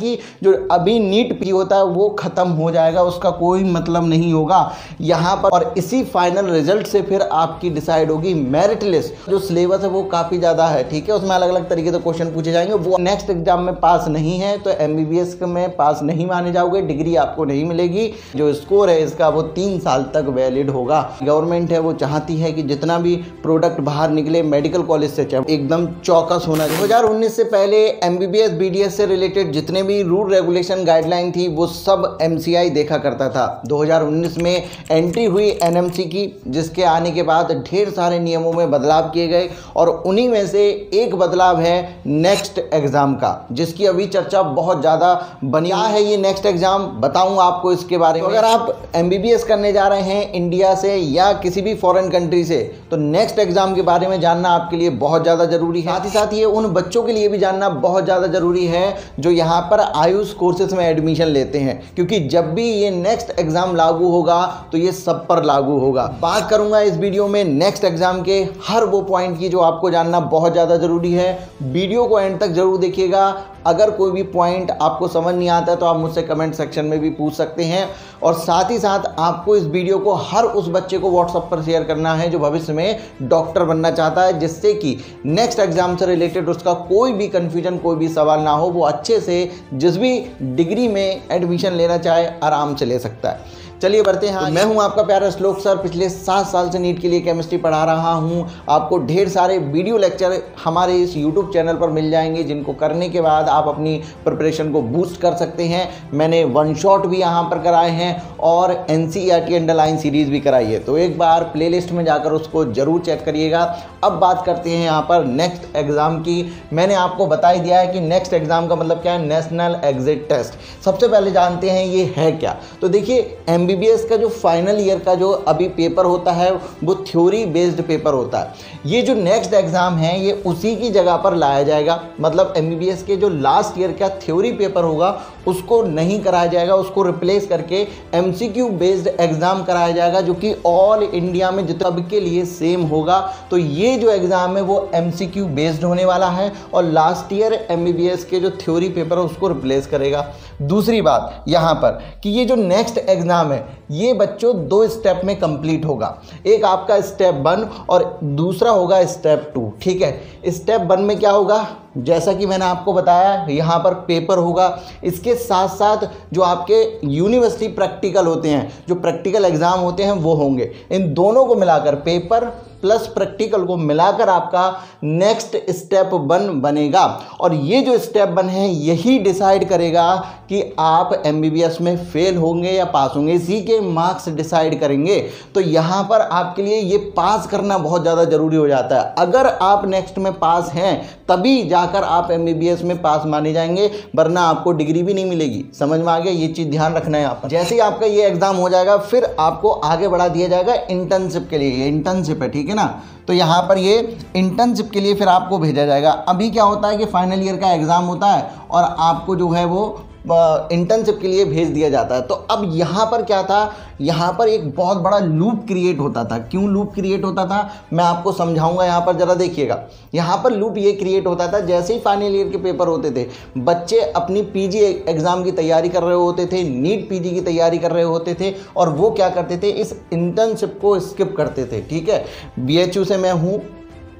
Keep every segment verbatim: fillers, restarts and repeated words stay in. कि जो अभी नीट पी होता है वो ख़त्म हो जाएगा, उसका कोई मतलब नहीं होगा यहाँ पर। और इसी फाइनल रिजल्ट से फिर आपकी डिसाइड होगी मेरिट लिस्ट। जो सिलेबस है वो काफ़ी ज़्यादा है, ठीक है, उसमें अलग अलग तरीके से क्वेश्चन पूछे जाएंगे। वो नेक्स्ट एग्जाम में पास नहीं है तो एमबीबीएस में पास नहीं माने जाओगे, डिग्री आपको नहीं मिलेगी। जो स्कोर है इसका वो तीन साल तक वैलिड होगा। गवर्नमेंट है वो चाहती है कि जितना भी प्रोडक्ट बाहर निकले मेडिकल कॉलेज से एकदम चौकस होना चाहिए। दो हज़ार उन्नीस से पहले एमबीबीएस बीडीएस से रिलेटेड जितने भी रूल रेगुलेशन गाइडलाइन थी वो सब एमसीआई देखा करता था। दो हज़ार उन्नीस में एंट्री हुई एनएमसी की, जिसके आने के बाद ढेर सारे नियमों में बदलाव किए गए और उन्हीं में से एक बदलाव है नेक्स्ट एग्ज़ाम का, जिसकी अभी चर्चा बहुत ज़्यादा बनी है। ये नेक्स्ट एग्ज़ाम बताऊँ आपको इसके बारे में। तो अगर आप एमबीबीएस करने जा रहे हैं इंडिया से या किसी भी फॉरेन कंट्री से तो नेक्स्ट एग्ज़ाम के बारे में जानना आपके लिए बहुत ज़्यादा ज़रूरी है। साथ ही साथ ये उन बच्चों के लिए भी जानना बहुत ज़्यादा ज़रूरी है जो यहाँ पर आयुष कोर्सेज में एडमिशन लेते हैं, क्योंकि जब भी ये नेक्स्ट एग्जाम लागू होगा तो ये सब पर लागू होगा। बात करूंगा इस वीडियो में नेक्स्ट एग्जाम के हर वो पॉइंट की जो आपको जानना बहुत ज़्यादा ज़रूरी है। वीडियो को एंड तक जरूर देखिएगा। अगर कोई भी पॉइंट आपको समझ नहीं आता है तो आप मुझसे कमेंट सेक्शन में भी पूछ सकते हैं। और साथ ही साथ आपको इस वीडियो को हर उस बच्चे को व्हाट्सएप पर शेयर करना है जो भविष्य में डॉक्टर बनना चाहता है, जिससे कि नेक्स्ट एग्जाम से रिलेटेड उसका कोई भी कन्फ्यूजन, कोई भी सवाल ना हो, वो अच्छे से जिस भी डिग्री में एडमिशन लेना चाहे आराम से ले सकता है। चलिए बढ़ते हैं। तो मैं हूं आपका प्यारा श्लोक सर। पिछले सात साल से नीट के लिए केमिस्ट्री पढ़ा रहा हूं। आपको ढेर सारे वीडियो लेक्चर हमारे इस यूट्यूब चैनल पर मिल जाएंगे, जिनको करने के बाद आप अपनी प्रिपरेशन को बूस्ट कर सकते हैं। मैंने वन शॉट भी यहां पर कराए हैं और एनसीईआरटी अंडरलाइन सीरीज भी कराई है, तो एक बार प्ले लिस्ट में जाकर उसको जरूर चेक करिएगा। अब बात करते हैं यहाँ पर नेक्स्ट एग्ज़ाम की। मैंने आपको बता ही दिया है कि नेक्स्ट एग्ज़ाम का मतलब क्या है, नेशनल एग्जिट टेस्ट। सबसे पहले जानते हैं ये है क्या। तो देखिए एमबीबीएस का जो फाइनल ईयर का जो अभी पेपर होता है वो थ्योरी बेस्ड पेपर होता है। ये जो नेक्स्ट एग्ज़ाम है ये उसी की जगह पर लाया जाएगा, मतलब एमबीबीएस के जो लास्ट ईयर का थ्योरी पेपर होगा उसको नहीं कराया जाएगा, उसको रिप्लेस करके एमसीक्यू बेस्ड एग्ज़ाम कराया जाएगा, जो कि ऑल इंडिया में जितना के लिए सेम होगा। तो ये जो एग्ज़ाम है वो एमसीक्यू बेस्ड होने वाला है और लास्ट ईयर एमबीबीएस के जो थ्योरी पेपर है उसको रिप्लेस करेगा। दूसरी बात यहाँ पर कि ये जो नेक्स्ट एग्ज़ाम है ये बच्चों दो स्टेप में कंप्लीट होगा। एक आपका स्टेप वन और दूसरा होगा स्टेप टू, ठीक है। स्टेप वन में क्या होगा, जैसा कि मैंने आपको बताया यहाँ पर पेपर होगा, इसके साथ साथ जो आपके यूनिवर्सिटी प्रैक्टिकल होते हैं, जो प्रैक्टिकल एग्ज़ाम होते हैं वो होंगे। इन दोनों को मिलाकर, पेपर प्लस प्रैक्टिकल को मिलाकर आपका नेक्स्ट स्टेप वन बनेगा। और ये जो स्टेप वन है यही डिसाइड करेगा कि आप एमबीबीएस में फेल होंगे या पास होंगे, इसी के मार्क्स डिसाइड करेंगे। तो यहाँ पर आपके लिए ये पास करना बहुत ज़्यादा ज़रूरी हो जाता है। अगर आप नेक्स्ट में पास हैं तभी जाकर आप एमबीबीएस में पास माने जाएंगे, वरना आपको डिग्री भी नहीं मिलेगी। समझ में आ गया, ये चीज़ ध्यान रखना है आप। जैसे ही आपका ये एग्ज़ाम हो जाएगा फिर आपको आगे बढ़ा दिया जाएगा इंटर्नशिप के लिए। ये इंटर्नशिप है, ठीक है ना। तो यहाँ पर ये इंटर्नशिप के लिए फिर आपको भेजा जाएगा। अभी क्या होता है कि फाइनल ईयर का एग्ज़ाम होता है और आपको जो है वो इंटर्नशिप के लिए भेज दिया जाता है। तो अब यहाँ पर क्या था, यहाँ पर एक बहुत बड़ा लूप क्रिएट होता था। क्यों लूप क्रिएट होता था मैं आपको समझाऊंगा। यहाँ पर ज़रा देखिएगा, यहाँ पर लूप ये क्रिएट होता था, जैसे ही फाइनल ईयर के पेपर होते थे बच्चे अपनी पीजी एग्ज़ाम की तैयारी कर रहे होते थे, नीट पीजी की तैयारी कर रहे होते थे और वो क्या करते थे, इस इंटर्नशिप को स्किप करते थे, ठीक है। बीएचयू से मैं हूँ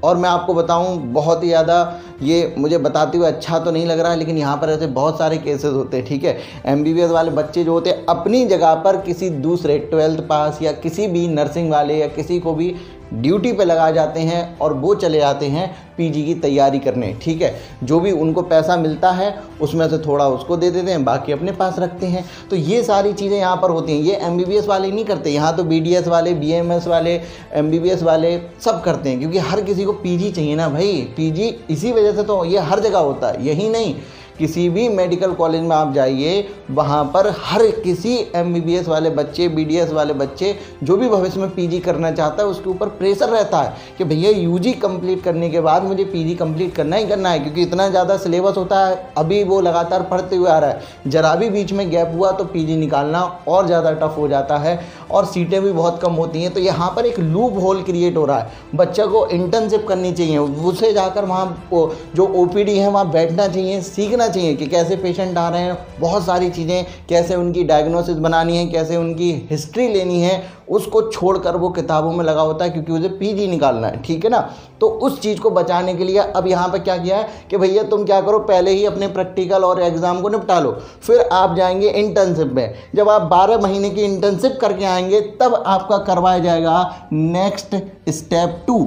और मैं आपको बताऊं बहुत ही ज़्यादा, ये मुझे बताते हुए अच्छा तो नहीं लग रहा है, लेकिन यहाँ पर ऐसे बहुत सारे केसेस होते हैं, ठीक है। एमबीबीएस वाले बच्चे जो होते हैं अपनी जगह पर किसी दूसरे ट्वेल्थ पास या किसी भी नर्सिंग वाले या किसी को भी ड्यूटी पे लगा जाते हैं और वो चले जाते हैं पीजी की तैयारी करने, ठीक है। जो भी उनको पैसा मिलता है उसमें से थोड़ा उसको दे देते हैं, बाकी अपने पास रखते हैं। तो ये सारी चीज़ें यहाँ पर होती हैं। ये एमबीबीएस वाले नहीं करते, यहाँ तो बीडीएस वाले, बीएमएस वाले, एमबीबीएस वाले सब करते हैं, क्योंकि हर किसी को पीजी चाहिए ना भाई। पीजी इसी वजह से तो ये हर जगह होता है। यही नहीं, किसी भी मेडिकल कॉलेज में आप जाइए वहाँ पर हर किसी एमबीबीएस वाले बच्चे, बीडीएस वाले बच्चे, जो भी भविष्य में पीजी करना चाहता है उसके ऊपर प्रेशर रहता है कि भैया यूजी कंप्लीट करने के बाद मुझे पीजी कंप्लीट करना ही करना है, क्योंकि इतना ज़्यादा सिलेबस होता है। अभी वो लगातार पढ़ते हुए आ रहा है, जरा भी बीच में गैप हुआ तो पीजी निकालना और ज़्यादा टफ हो जाता है और सीटें भी बहुत कम होती हैं। तो यहाँ पर एक लूप होल क्रिएट हो रहा है। बच्चे को इंटर्नशिप करनी चाहिए, उसे जाकर वहाँ जो ओपीडी है वहाँ बैठना चाहिए, सीखना समझना चाहिए कि कैसे पेशेंट आ रहे हैं, बहुत सारी चीज़ें, कैसे उनकी डायग्नोसिस बनानी है, कैसे उनकी हिस्ट्री लेनी है, उसको छोड़कर वो किताबों में लगा होता है क्योंकि उसे पीजी निकालना है, ठीक है ना। तो उस चीज़ को बचाने के लिए अब यहाँ पर क्या किया है कि भैया तुम क्या करो, पहले ही अपने प्रैक्टिकल और एग्ज़ाम को निपटा लो, फिर आप जाएंगे इंटर्नशिप में। जब आप बारह महीने की इंटर्नशिप करके आएंगे तब आपका करवाया जाएगा नेक्स्ट स्टेप टू।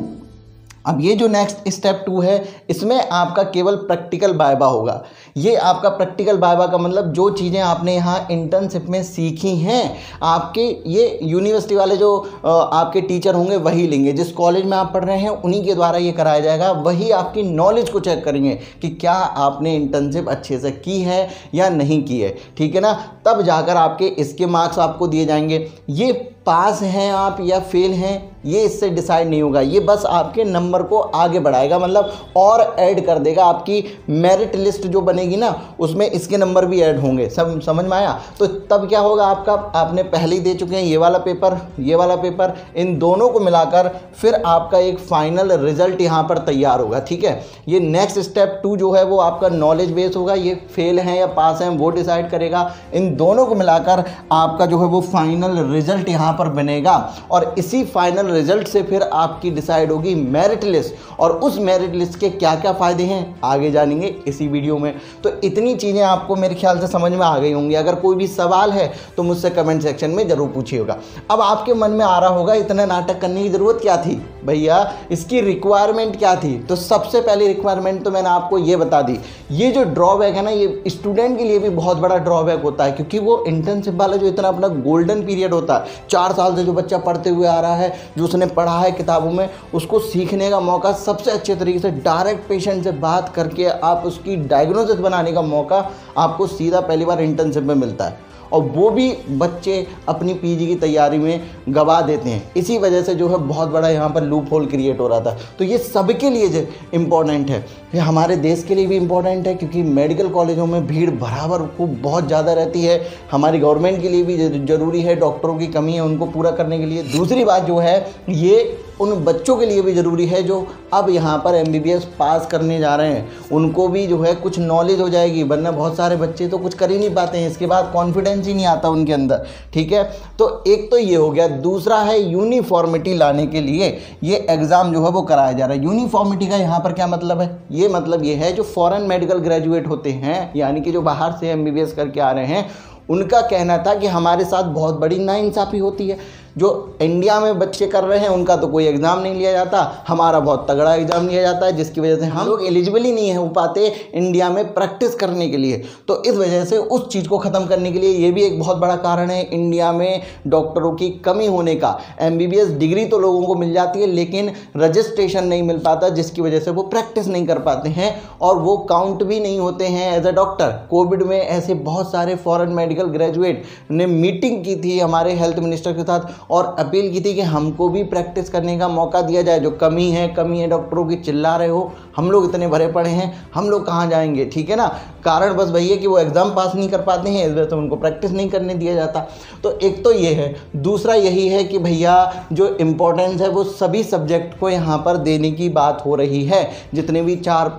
अब ये जो नेक्स्ट स्टेप टू है इसमें आपका केवल प्रैक्टिकल वाइवा होगा। ये आपका प्रैक्टिकल वाइवा का मतलब जो चीज़ें आपने यहाँ इंटर्नशिप में सीखी हैं आपके ये यूनिवर्सिटी वाले जो आपके टीचर होंगे वही लेंगे, जिस कॉलेज में आप पढ़ रहे हैं उन्हीं के द्वारा ये कराया जाएगा। वही आपकी नॉलेज को चेक करेंगे कि क्या आपने इंटर्नशिप अच्छे से की है या नहीं की है, ठीक है ना। तब जाकर आपके इसके मार्क्स आपको दिए जाएंगे। ये पास हैं आप या फेल हैं ये इससे डिसाइड नहीं होगा, ये बस आपके नंबर को आगे बढ़ाएगा, मतलब और ऐड कर देगा। आपकी मेरिट लिस्ट जो बनेगी ना उसमें इसके नंबर भी ऐड होंगे, सब समझ में आया। तो तब क्या होगा आपका, आपने पहले ही दे चुके हैं ये वाला पेपर, ये वाला पेपर, इन दोनों को मिलाकर फिर आपका एक फाइनल रिजल्ट यहाँ पर तैयार होगा, ठीक है। ये नेक्स्ट स्टेप टू जो है वो आपका नॉलेज बेस होगा, ये फेल हैं या पास हैं वो डिसाइड करेगा। इन दोनों को मिलाकर आपका जो है वो फाइनल रिजल्ट यहाँ पर बनेगा और इसी फाइनल रिजल्ट से फिर आपकी डिसाइड होगी मेरिट लिस्ट, और उस मेरिट लिस्ट के क्या क्या फायदे हैं आगे जानेंगे इसी वीडियो में। तो इतनी चीज़ें आपको मेरे ख्याल से समझ में आ गई होंगी। अगर कोई भी सवाल है तो मुझसे कमेंट सेक्शन में जरूर पूछिएगा। अब आपके मन में आ रहा होगा इतना नाटक करने की ज़रूरत क्या थी भैया, इसकी रिक्वायरमेंट क्या थी। तो सबसे पहले रिक्वायरमेंट तो मैंने आपको ये बता दी। ये जो ड्रॉबैक है ना ये स्टूडेंट के लिए भी बहुत बड़ा ड्रॉबैक होता है, क्योंकि वो इंटर्नशिप वाला जो इतना अपना गोल्डन पीरियड होता है, चार साल से जो बच्चा पढ़ते हुए आ रहा है, जो उसने पढ़ा है किताबों में, उसको सीखने का मौका, सबसे अच्छे तरीके से डायरेक्ट पेशेंट से बात करके आप उसकी डायग्नोसिस बनाने का मौका आपको सीधा पहली बार इंटर्नशिप में मिलता है, और वो भी बच्चे अपनी पीजी की तैयारी में गवा देते हैं। इसी वजह से जो है बहुत बड़ा यहाँ पर लूप होल क्रिएट हो रहा था। तो ये सबके लिए इम्पॉर्टेंट है, ये हमारे देश के लिए भी इम्पॉर्टेंट है, क्योंकि मेडिकल कॉलेजों में भीड़ बराबर को बहुत ज़्यादा रहती है। हमारी गवर्नमेंट के लिए भी ज़रूरी है, डॉक्टरों की कमी है, उनको पूरा करने के लिए। दूसरी बात जो है ये उन बच्चों के लिए भी ज़रूरी है जो अब यहाँ पर एमबीबीएस पास करने जा रहे हैं, उनको भी जो है कुछ नॉलेज हो जाएगी, वरना बहुत सारे बच्चे तो कुछ कर ही नहीं पाते हैं, इसके बाद कॉन्फिडेंस ही नहीं आता उनके अंदर, ठीक है। तो एक तो ये हो गया। दूसरा है यूनिफॉर्मिटी लाने के लिए ये एग्ज़ाम जो है वो कराया जा रहा है। यूनिफॉर्मिटी का यहाँ पर क्या मतलब है, ये मतलब ये है जो फॉरेन मेडिकल ग्रेजुएट होते हैं, यानी कि जो बाहर से एमबीबीएस करके आ रहे हैं, उनका कहना था कि हमारे साथ बहुत बड़ी नाइंसाफ़ी होती है, जो इंडिया में बच्चे कर रहे हैं उनका तो कोई एग्ज़ाम नहीं लिया जाता, हमारा बहुत तगड़ा एग्ज़ाम लिया जाता है, जिसकी वजह से हम लोग एलिजिबल ही नहीं हो पाते इंडिया में प्रैक्टिस करने के लिए। तो इस वजह से उस चीज़ को ख़त्म करने के लिए ये भी एक बहुत बड़ा कारण है। इंडिया में डॉक्टरों की कमी होने का, एमबीबीएस डिग्री तो लोगों को मिल जाती है लेकिन रजिस्ट्रेशन नहीं मिल पाता, जिसकी वजह से वो प्रैक्टिस नहीं कर पाते हैं और वो काउंट भी नहीं होते हैं एज अ डॉक्टर। कोविड में ऐसे बहुत सारे फॉरेन मेडिकल ग्रेजुएट ने मीटिंग की थी हमारे हेल्थ मिनिस्टर के साथ और अपील की थी कि हमको भी प्रैक्टिस करने का मौका दिया जाए, जो कमी है कमी है डॉक्टरों की, चिल्ला रहे हो, हम लोग इतने भरे पड़े हैं, हम लोग कहाँ जाएंगे, ठीक है ना। कारण बस वही है कि वो एग्ज़ाम पास नहीं कर पाते हैं, इस वजह से उनको प्रैक्टिस नहीं करने दिया जाता। तो एक तो ये है। दूसरा यही है कि भैया जो इम्पोर्टेंस है वो सभी सब्जेक्ट को यहाँ पर देने की बात हो रही है। जितने भी चार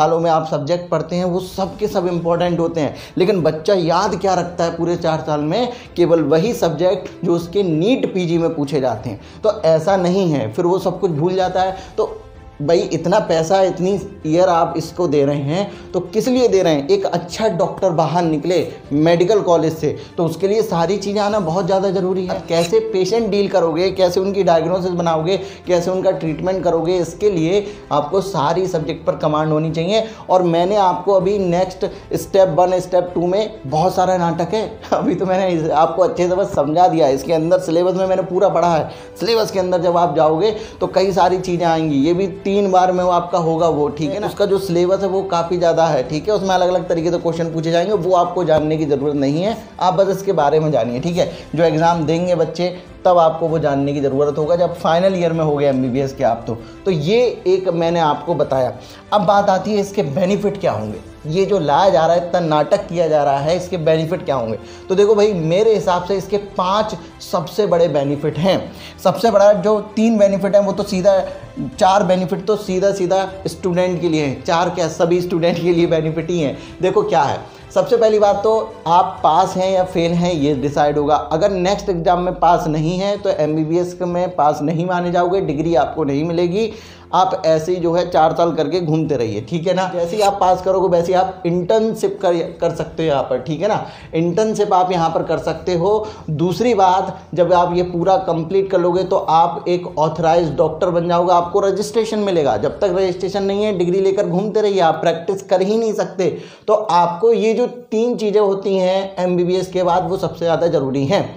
सालों में आप सब्जेक्ट पढ़ते हैं वो सब के सब इम्पोर्टेंट होते हैं, लेकिन बच्चा याद क्या रखता है पूरे चार साल में, केवल वही सब्जेक्ट जो उसके नीट पीजी में पूछे जाते हैं। तो ऐसा नहीं है, फिर वो सब कुछ भूल जाता है। तो भाई इतना पैसा, इतनी ईयर आप इसको दे रहे हैं तो किस लिए दे रहे हैं, एक अच्छा डॉक्टर बाहर निकले मेडिकल कॉलेज से, तो उसके लिए सारी चीज़ें आना बहुत ज़्यादा ज़रूरी है। कैसे पेशेंट डील करोगे, कैसे उनकी डायग्नोसिस बनाओगे, कैसे उनका ट्रीटमेंट करोगे, इसके लिए आपको सारी सब्जेक्ट पर कमांड होनी चाहिए। और मैंने आपको अभी next step one step two में बहुत सारा नाटक है, अभी तो मैंने आपको अच्छे से बस समझा दिया। इसके अंदर सिलेबस में मैंने पूरा पढ़ा है, सिलेबस के अंदर जब आप जाओगे तो कई सारी चीज़ें आएंगी। ये भी तीन बार में वो आपका होगा वो, ठीक है ना। उसका जो सिलेबस है वो काफ़ी ज़्यादा है, ठीक है, उसमें अलग अलग तरीके से क्वेश्चन पूछे जाएंगे, वो आपको जानने की ज़रूरत नहीं है, आप बस इसके बारे में जानिए, ठीक है। जो एग्ज़ाम देंगे बच्चे तब आपको वो जानने की ज़रूरत होगा जब फाइनल ईयर में हो गए एमबीबीएस के आप। तो, तो ये एक मैंने आपको बताया। अब बात आती है इसके बेनिफिट क्या होंगे। ये जो लाया जा रहा है, इतना नाटक किया जा रहा है, इसके बेनिफिट क्या होंगे? तो देखो भाई, मेरे हिसाब से इसके पांच सबसे बड़े बेनिफिट हैं। सबसे बड़ा जो तीन बेनिफिट हैं वो तो सीधा, चार बेनिफिट तो सीधा सीधा स्टूडेंट के लिए हैं, चार क्या सभी स्टूडेंट के लिए बेनिफिट ही हैं। देखो क्या है, सबसे पहली बात तो आप पास हैं या फेल हैं ये डिसाइड होगा। अगर नेक्स्ट एग्ज़ाम में पास नहीं है तो एमबीबीएस में पास नहीं माने जाओगे, डिग्री आपको नहीं मिलेगी, आप ऐसे ही जो है चार साल करके घूमते रहिए, ठीक है ना। जैसे ही आप पास करोगे वैसे ही आप इंटर्नशिप कर कर सकते हो यहाँ पर, ठीक है ना, इंटर्नशिप आप यहाँ पर कर सकते हो। दूसरी बात, जब आप ये पूरा कंप्लीट कर लोगे तो आप एक ऑथराइज डॉक्टर बन जाओगे, आपको रजिस्ट्रेशन मिलेगा। जब तक रजिस्ट्रेशन नहीं है डिग्री लेकर घूमते रहिए, आप प्रैक्टिस कर ही नहीं सकते। तो आपको ये जो तीन चीज़ें होती हैं एमबीबीएस के बाद वो सबसे ज़्यादा ज़रूरी हैं।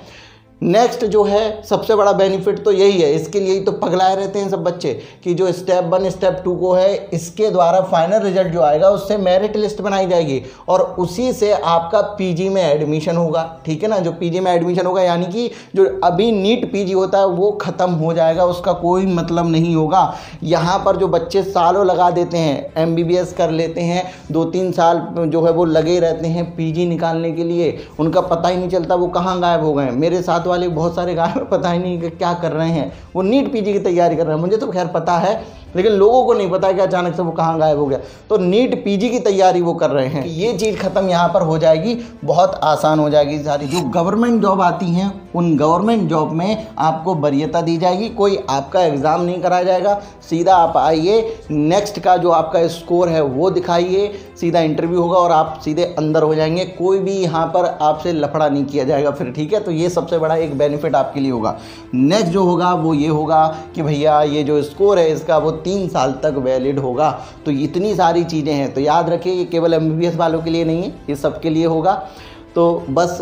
नेक्स्ट जो है सबसे बड़ा बेनिफिट तो यही है, इसके लिए ही तो पगलाए रहते हैं सब बच्चे कि जो स्टेप वन स्टेप टू को है इसके द्वारा फाइनल रिजल्ट जो आएगा उससे मेरिट लिस्ट बनाई जाएगी और उसी से आपका पीजी में एडमिशन होगा, ठीक है ना। जो पीजी में एडमिशन होगा यानी कि जो अभी नीट पीजी होता है वो ख़त्म हो जाएगा, उसका कोई मतलब नहीं होगा। यहाँ पर जो बच्चे सालों लगा देते हैं, एमबीबीएस कर लेते हैं, दो तीन साल जो है वो लगे रहते हैं पीजी निकालने के लिए, उनका पता ही नहीं चलता वो कहाँ गायब हो गए। मेरे साथ वाले बहुत सारे गांव में पता ही नहीं कि क्या कर रहे हैं, वो नीट पीजी की तैयारी कर रहे हैं। मुझे तो खैर पता है लेकिन लोगों को नहीं पता कि अचानक से वो कहाँ गायब हो गया। तो नीट पीजी की तैयारी वो कर रहे हैं, ये चीज़ ख़त्म यहाँ पर हो जाएगी, बहुत आसान हो जाएगी सारी। जो गवर्नमेंट जॉब आती हैं उन गवर्नमेंट जॉब में आपको वरीयता दी जाएगी, कोई आपका एग्ज़ाम नहीं कराया जाएगा, सीधा आप आइए, नेक्स्ट का जो आपका स्कोर है वो दिखाइए, सीधा इंटरव्यू होगा और आप सीधे अंदर हो जाएंगे, कोई भी यहाँ पर आपसे लफड़ा नहीं किया जाएगा फिर, ठीक है। तो ये सबसे बड़ा एक बेनिफिट आपके लिए होगा। नेक्स्ट जो होगा वो ये होगा कि भैया ये जो स्कोर है इसका वो तीन साल तक वैलिड होगा। तो इतनी सारी चीज़ें हैं, तो याद रखिए ये केवल एमबीबीएस वालों के लिए नहीं है, ये सबके लिए होगा। तो बस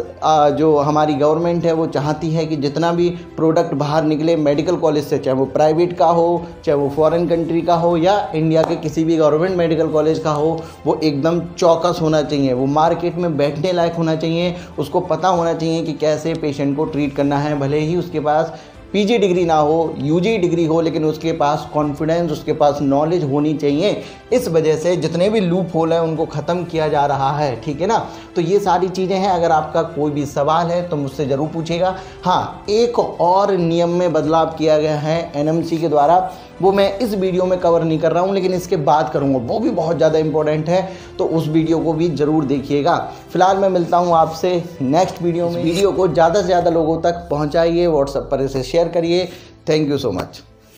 जो हमारी गवर्नमेंट है वो चाहती है कि जितना भी प्रोडक्ट बाहर निकले मेडिकल कॉलेज से, चाहे वो प्राइवेट का हो, चाहे वो फॉरेन कंट्री का हो या इंडिया के किसी भी गवर्नमेंट मेडिकल कॉलेज का हो, वो एकदम चौकस होना चाहिए, वो मार्केट में बैठने लायक होना चाहिए, उसको पता होना चाहिए कि कैसे पेशेंट को ट्रीट करना है। भले ही उसके पास पीजी डिग्री ना हो, यूजी डिग्री हो, लेकिन उसके पास कॉन्फिडेंस, उसके पास नॉलेज होनी चाहिए। इस वजह से जितने भी लूप होल हैं उनको ख़त्म किया जा रहा है, ठीक है ना। तो ये सारी चीज़ें हैं। अगर आपका कोई भी सवाल है तो मुझसे ज़रूर पूछेगा। हाँ, एक और नियम में बदलाव किया गया है एनएमसी के द्वारा, वो मैं इस वीडियो में कवर नहीं कर रहा हूँ लेकिन इसके बाद करूँगा, वो भी बहुत ज़्यादा इंपॉर्टेंट है, तो उस वीडियो को भी ज़रूर देखिएगा। फिलहाल मैं मिलता हूँ आपसे नेक्स्ट वीडियो में। वीडियो को ज़्यादा से ज़्यादा लोगों तक पहुँचाइए, व्हाट्सएप पर इसे शेयर करिए। Thank you so much.